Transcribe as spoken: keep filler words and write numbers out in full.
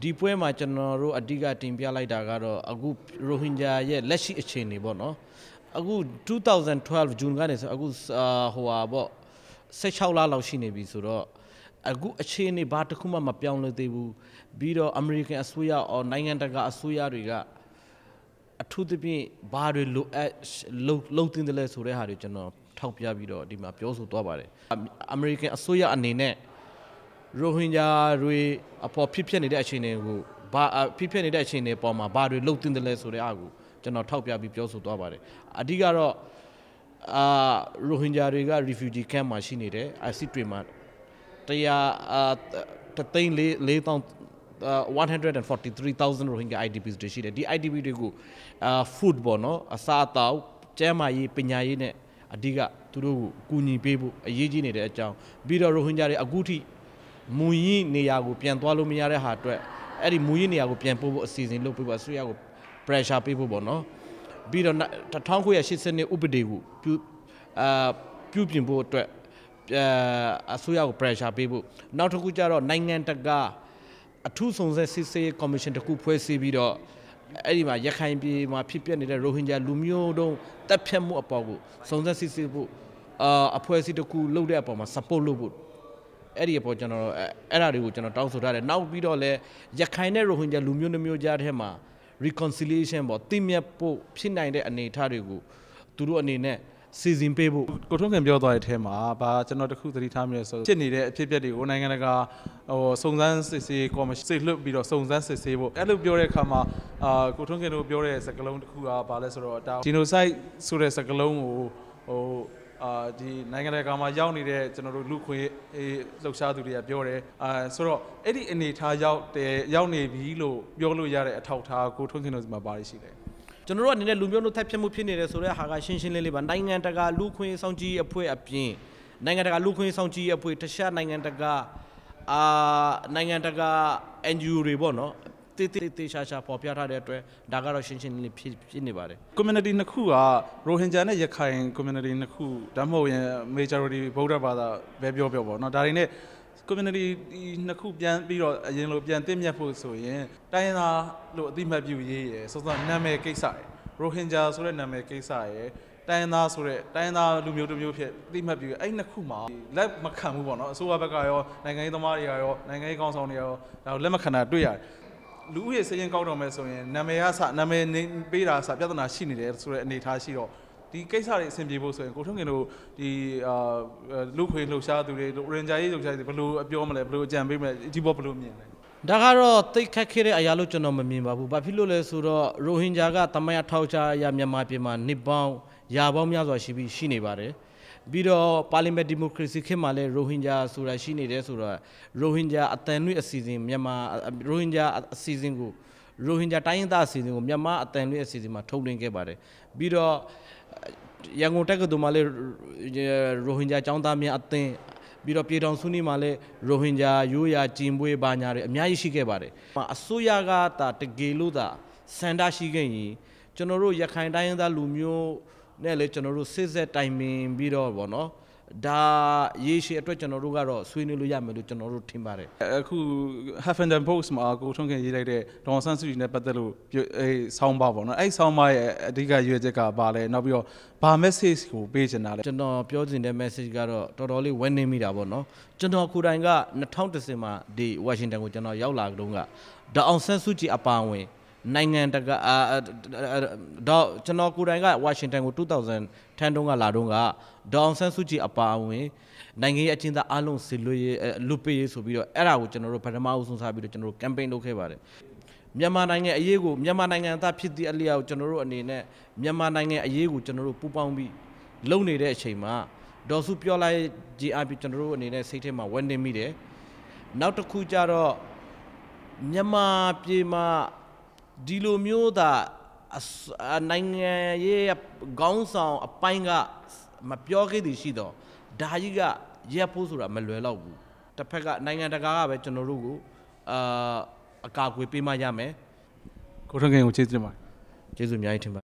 Deepway Machano, Adiga Timpiala Dagaro, Agu Rohingya, ye, Leshi Echini Bono, Agu two thousand twelve Junganes, Agus Huabo, Sechaula Laushine Bisuro, Agu Echini Batakuma Mapiano Debu, Bido American Asuya or Nangandaga Asuya Riga, a two to be barred loathing the less Ureharichano, Taupia Bido, Dimapioso Tobare, American Asuya and Nene. Rohingya Rui upon Pipian Dachine, Pipian Dachine, Poma, Baru, looked in the less or the Agu, General Taupia Bipioso Dobare. Adigaro Rohingya Riga refugee camp machine, I see three months. They are late on one hundred and forty three thousand Rohingya I D Ps. The I D P to go food bono, a satao, Jamai, Pinayine, Adiga, Turu, Kuni, Pebu, a Yijine, a Chow, Bida Rohingya Aguti. Mui niyago pian tualu miyare hatwe. Eri mui niyago pian po season lo po asu yago pressure po bono. Biro na thangu ya shise ne ubdegu pu pu pian po twe asu yago pressure po. Now to kucharo nine taga two songs sise commission to kupwe si biro. Eri ma yakain bi ma pipi ni le Rohingya lumio do tapya mu apago songs sise po apwe si to ku lo de apama support lo po. Area po chano, era riu chano tau sudare. Now biro le yakaine Rohingya lumio ne miojar hema reconciliation bo timya po psina inde ane tharigu turu ane ne season pe bo. Kotong keng biro toai hema ba chano taku tari thamye so. Cheni le pipya di ona ngana ka songzan se se kama se lub biro songzan se se bo. Elub biro le kama kotong keng biro le sakalong taku a ba le soro tau. Chino sai sura sakalong o. Uh, the Nangana Gama Yauni, Luque, Loxaduria Biore, Soro, Eddie Enita Yau, the Yauni Vilo, Yolo Yare at Tauta, Cotokinos Mabarishi. General Lumion type of opinion, Sora Hagashin, Liban, Nangantaga, Luque, Sanji, Apue, Apin, Nangantaga, Luque, Sanji, Apue, Tasha, Nangantaga, Nangantaga, and you Ribono. Community Nakua, Rohingya Yakain community Naku, Damo majority voter by the Babyobo, not Darine, community Naku Bian Biro, Yellow Bian Demiapo, so yeah, Diana Dimabu Ye, so Name Kesai, Rohingya Sore Name Kesai, Diana Sore, Diana Lumio Dimabu, Aina Kuma, Lab Makamu, so Abagayo, Nanga Mario, Nanga Gonsonio, now Lemakana Duya. Louis saying Gaudomeso, Nameasa, Name Beda, Sabiana Shini, Sura Natashio. The case are the same people, so in Cotonino, the Luque, Lucia, the Ranjay, the Blue, Biomala, Blue Jam, Jibopolumia. Dagaro, take Kakiri, Ayaluchanoma, Bapilule, Sura, Rohingya, Tamaya Taucha, Yamiamapiman, Nibang, Yabomia, Shibi, Shinibare. Biro Parliament Democracy Kemale Rohingya Sura Shini Desura Rohingya Atenu Asizim Yama Rohingya Asizingu Rohingya Tainda Asizingu Yama Atenu Asizima Tolling Gebare Biro Yangotaka Dumale Rohingya Chandami Atten Biro Piran Suni Male Rohingya Yuya Chimbwe Banyare Myayishi Gebare Asuyagata Tegeluda Sanda Shigeni Chonoro Yakainda Lumio Nele Chanoru says that I mean Bido Bono, Da Yishi attraction or Rugaro, Swiniluyam, Luchanoru Timbare. Who happened and post Mark, Tongan, Don Sansu, Nepatalu, a sound barbon. I saw my Diga Yudeka Bale, Nobio, Parmesis, who beats another. General Pios in the message Garo, totally when they meet Abono. General Kuranga, Natantesima, the Washington, which are Yaula Dunga, the On Sansuchi Apanway. Nine uh Chanokuranga, Washington two thousand, Tandonga Ladonga, Don Sansuchi Apawe, Nangi Achin the Alon Silui Lupe Subiro Era with General Panamaus Habit General Campaign Okebare. Myamananga Yego, Myamananga Tapit the Alia General and Nine, Myamananga Yego General Pupambi, Lonely De Shema, Don Supiola G I P General and Nine Satema when they meet it. Now to Kujaro Nyama Pima. Dilo mioda nanga ye gaunsa apainga mapyoge di shido dahiga ye posura melwela gu taphaga nanga daga be chonoru gu a ka gwe pe ma yame ko thongen ko chesu ma chesu myai thim